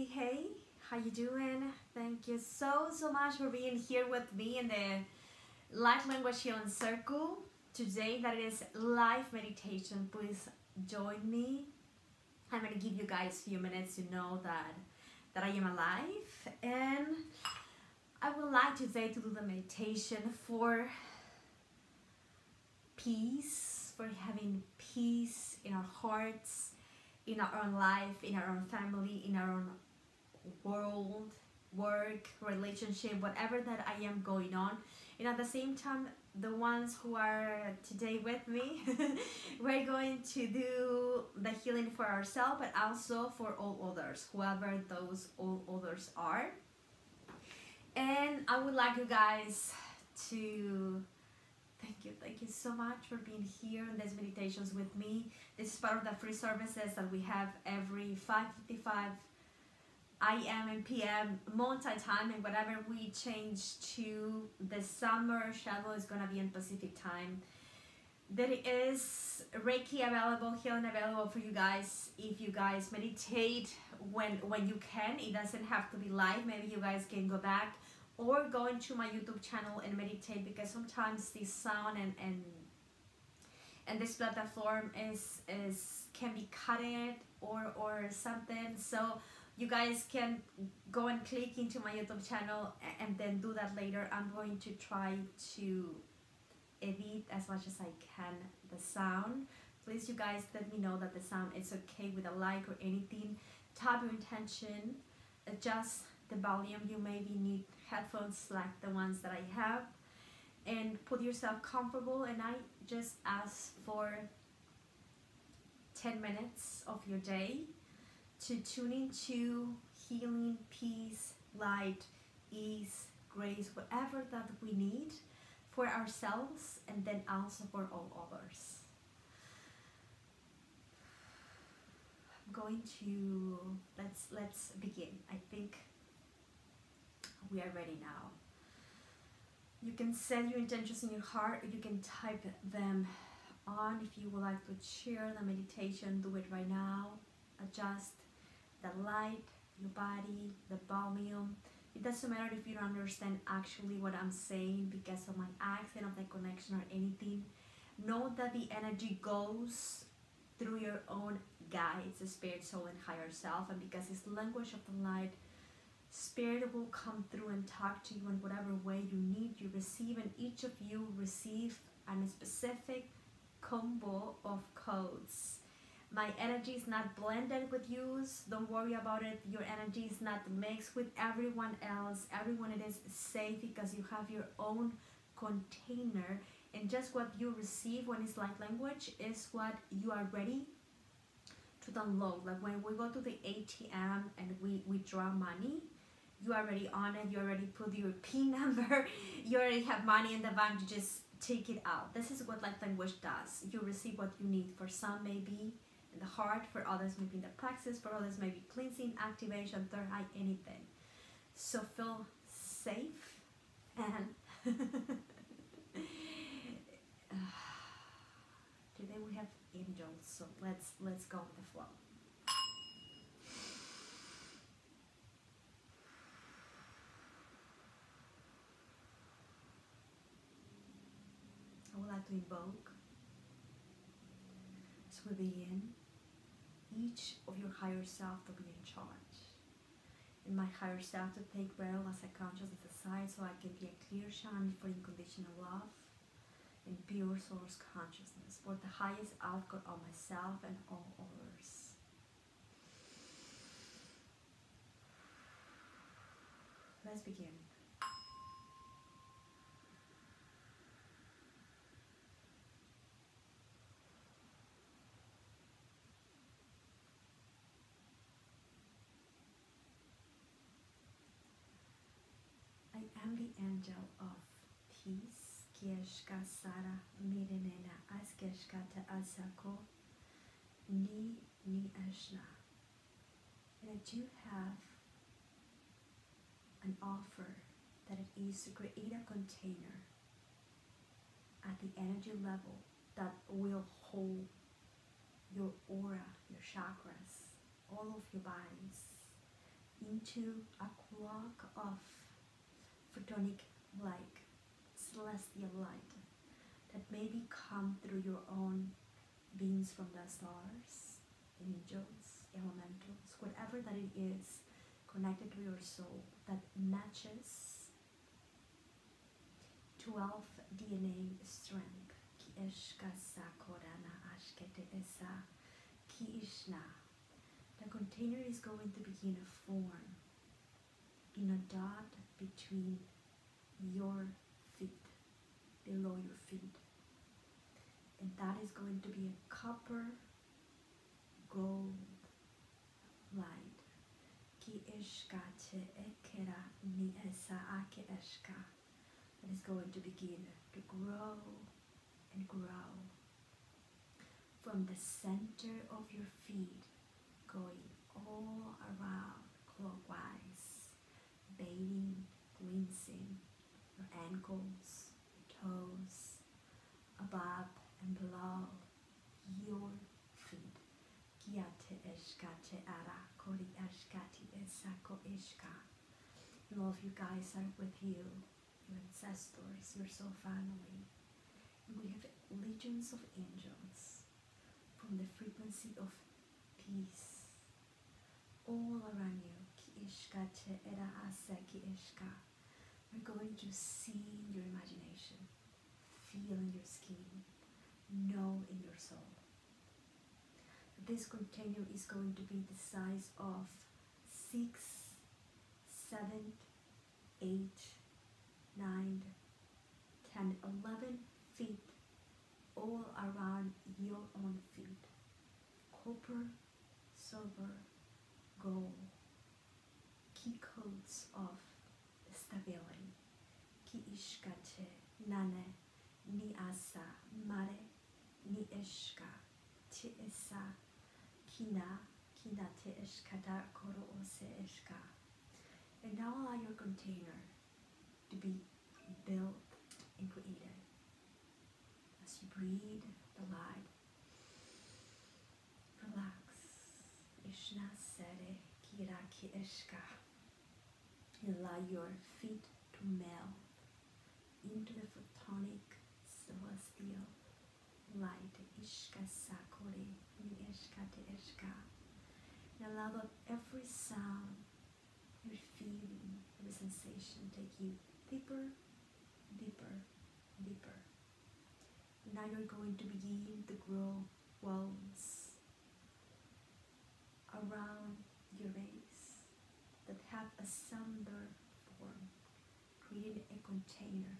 Hey, hey, how you doing? Thank you so much for being here with me in the Light Language Healing Circle. Today that is live meditation. Please join me. I'm gonna give you guys a few minutes to know that I am alive, and I would like today to do the meditation for peace, for having peace in our hearts, in our own life, in our own family, in our own world, work, relationship, whatever that I am going on. And at the same time, the ones who are today with me, we're going to do the healing for ourselves, but also for all others, whoever those all others are. And I would like you guys to thank you so much for being here in these meditations with me. This is part of the free services that we have every 5:55 a.m. and p.m. Mountain time, and whatever we change to the summer shadow is gonna be in Pacific time. There is Reiki available, healing available for you guys if you guys meditate when you can. It doesn't have to be live. Maybe you guys can go back or go into my YouTube channel and meditate, because sometimes this sound and this platform is can be cutted or something. So you guys can go and click into my YouTube channel and then do that later. I'm going to try to edit as much as I can the sound. Please, you guys, let me know that the sound is okay with a like or anything. Tap your intention, adjust the volume. You maybe need headphones like the ones that I have, and put yourself comfortable. And I just ask for 10 minutes of your day to tune into healing, peace, light, ease, grace, whatever that we need for ourselves and then also for all others. I'm going to let's begin. I think we are ready now. You can set your intentions in your heart, you can type them on. If you would like to share the meditation, do it right now. Adjust the light, your body, the volume. It doesn't matter if you don't understand actually what I'm saying because of my accent, of the connection or anything. Know that the energy goes through your own guides, the spirit, soul, and higher self. And because it's language of the light, spirit will come through and talk to you in whatever way you need. You receive, and each of you receive a specific combo of codes. My energy is not blended with yours. Don't worry about it. Your energy is not mixed with everyone else. Everyone it is safe because you have your own container, and just what you receive when it's light language is what you are ready to download. Like when we go to the ATM and we draw money, you are already on it, you already put your PIN number, you already have money in the bank, you just take it out. This is what light language does. You receive what you need. For some maybe in the heart, for others maybe in the plexus, for others maybe cleansing, activation, third eye, anything. So feel safe and today we have angels, so let's go with the flow. I would like to invoke, so we begin, each of your higher self to be in charge, and my higher self to take realm as a conscious aside, so I can be a clear channel for unconditional love and pure source consciousness, for the highest outcome of myself and all others. Let's begin. I'm the angel of peace. Kieshka Sara Mirenena Askeshkata Asako Ni Ashna. That you have an offer, that it is to create a container at the energy level that will hold your aura, your chakras, all of your bodies, into a clock of photonic light, celestial light, that maybe come through your own beams from the stars, angels, elementals, whatever that it is, connected to your soul, that matches 12 DNA strength. The container is going to begin to form in a dot between your feet, below your feet, and that is going to be a copper gold light. That is going to begin to grow and grow from the center of your feet, going all around clockwise, bathing, cleansing your ankles, your toes, above and below your feet. And all of you guys are with you, your ancestors, your soul family. We have legions of angels from the frequency of peace all around you. We're going to see in your imagination, feel in your skin, know in your soul. This container is going to be the size of 6, 7, 8, 9, 10, 11 feet all around your own feet. Copper, silver, gold, key codes of stability. Ki ishkache nane ni asa mare ni eshka te esa kina kina te eshkata koro ose eshka. And now allow your container to be built and created. You breathe the light, relax, and allow your feet to melt into the photonic celestial light. And allow that every sound, every feeling, every sensation take you deeper, deeper, deeper. Now you're going to begin to grow walls around your base that have a slender form, creating a container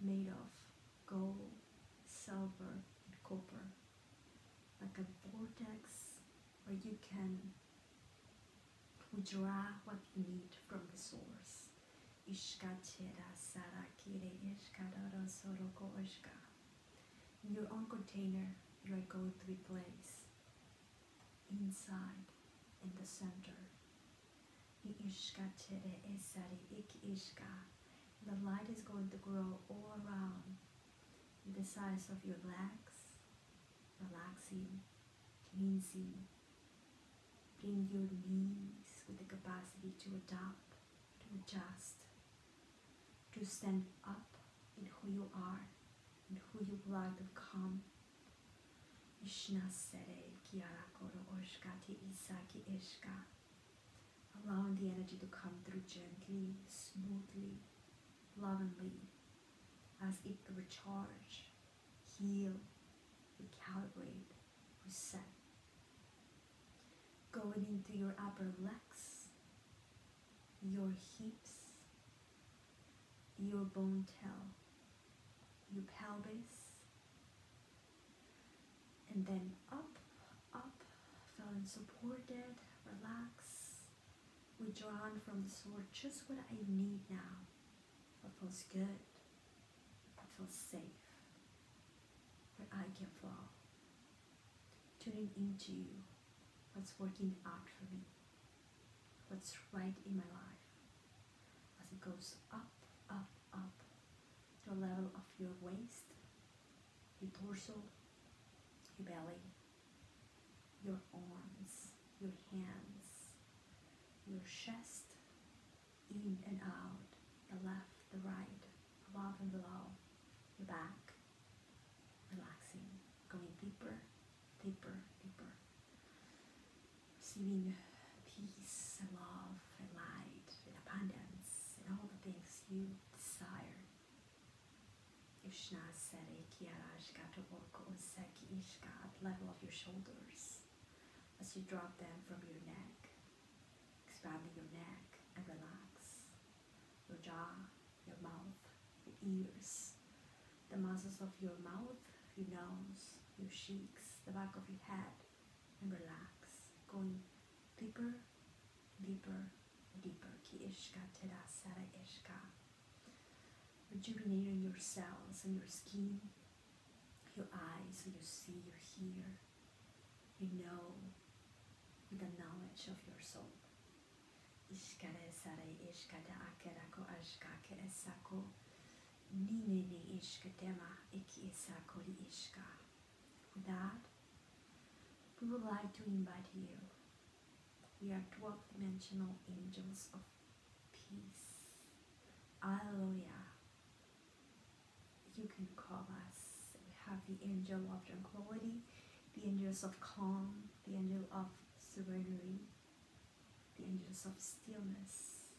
made of gold, silver, and copper, like a vortex where you can withdraw what you need from the source. In your own container, you are going to be placed inside, in the center. The light is going to grow all around the size of your legs, relaxing, cleansing. Bring your knees with the capacity to adapt, to adjust, to stand up in who you are, and who you would like to become. Allowing the energy to come through gently, smoothly, lovingly, as it recharge, heal, recalibrate, reset. Going into your upper legs, your hips, your bone tail, your pelvis, and then up, up, feeling supported, relaxed, withdrawn from the source. Just what I need now. What feels good, what feels safe, where I can flow. Tuning into what's working out for me, what's right in my life, as it goes up, up, up, to a level of your waist, your torso, your belly, your arms, your hands, your chest, in and out, the left, the right, above and below, the back, relaxing, going deeper, deeper, deeper, receiving peace and love and light and abundance and all the things you desire. Level of your shoulders as you drop them from your neck, expanding your neck and relax your jaw, your mouth, your ears, the muscles of your mouth, your nose, your cheeks, the back of your head, and relax, going deeper, deeper, deeper. Ki ishka tera sara ishka, rejuvenating your cells and your skin, your eyes, so you see, you hear, you know, with the knowledge of your soul. Ishkare sarai ishkada akerako ashkake esako ninene ishkatema eki esakori ishka. With that, we would like to invite you. We are 12-dimensional angels of peace. Alleluia. You can call us. The angel of tranquility, the angels of calm, the angel of serenity, the angels of stillness,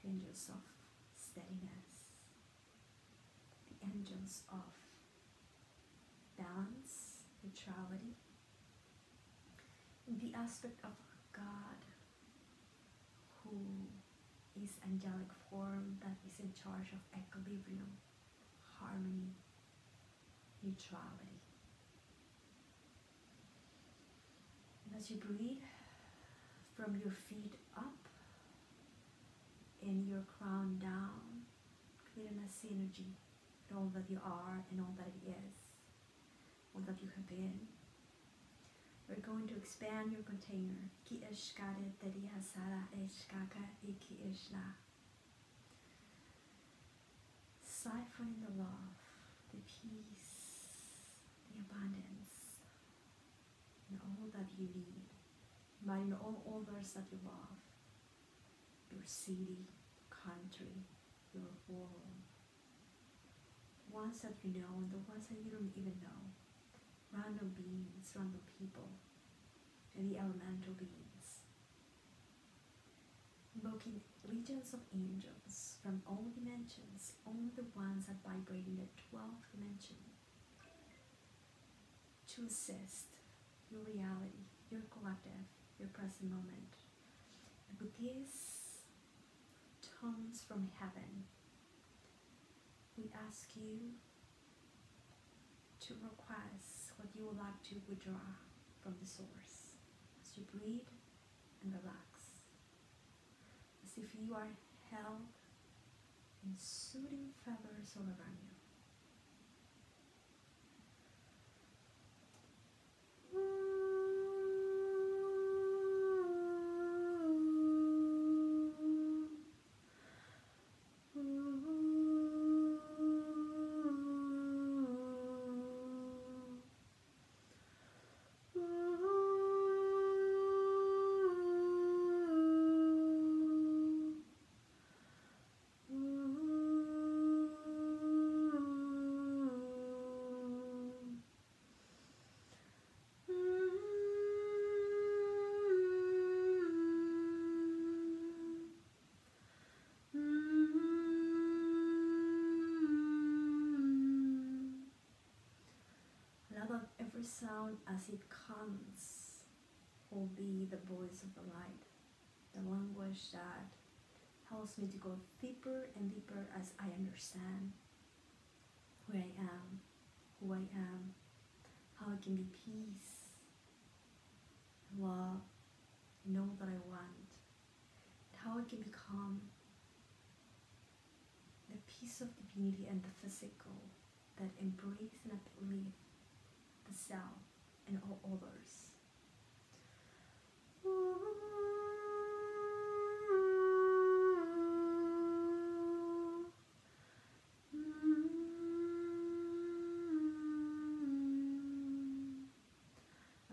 the angels of steadiness, the angels of balance, neutrality, the aspect of God who is angelic form that is in charge of equilibrium, harmony, neutrality. And as you breathe from your feet up and your crown down, creating a synergy with all that you are and all that it is, all that you have been. We're going to expand your container. Siphoning the love, the peace, abundance and all that you need, inviting all others that you love, your city, country, your world, the ones that you know and the ones that you don't even know, random beings, random people, and the elemental beings, invoking legions of angels from all dimensions, only the ones that vibrate in the 12th dimension, to assist your reality, your collective, your present moment. And with these tones from heaven, we ask you to request what you would like to withdraw from the source. As you breathe and relax, as if you are held in soothing feathers all around you. Every sound as it comes will be the voice of the light, the language that helps me to go deeper and deeper as I understand where I am, who I am, how I can be peace, love, know that I want, how I can become the peace of divinity and the physical that embrace and uplift self and all others.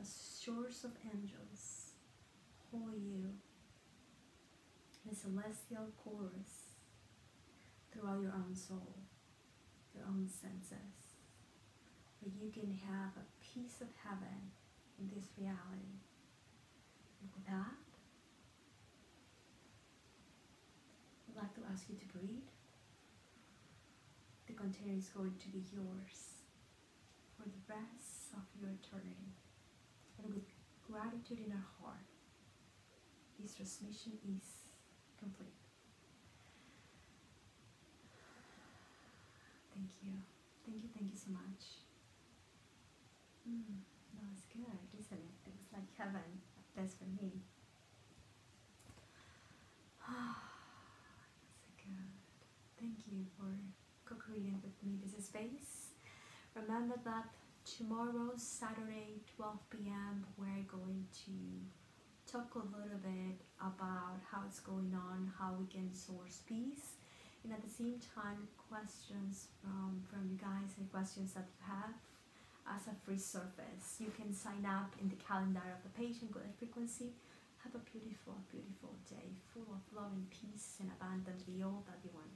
As shores of angels hold you celestial chorus throughout your own soul, your own senses, where you can have a piece of heaven in this reality. And for that, I'd like to ask you to breathe. The container is going to be yours for the rest of your eternity. And with gratitude in our heart, this transmission is complete. Thank you. Thank you, thank you so much. That was good, isn't it? It was like heaven. That's for me. That's so good. Thank you for co-creating with me this space. Remember that tomorrow, Saturday, 12 p.m, we're going to talk a little bit about how it's going on, how we can source peace, and at the same time questions from you guys and questions that you have as a free service. You can sign up in the calendar of the page and go to frequency. Have a beautiful, beautiful day full of love and peace and abundance beyond that you want.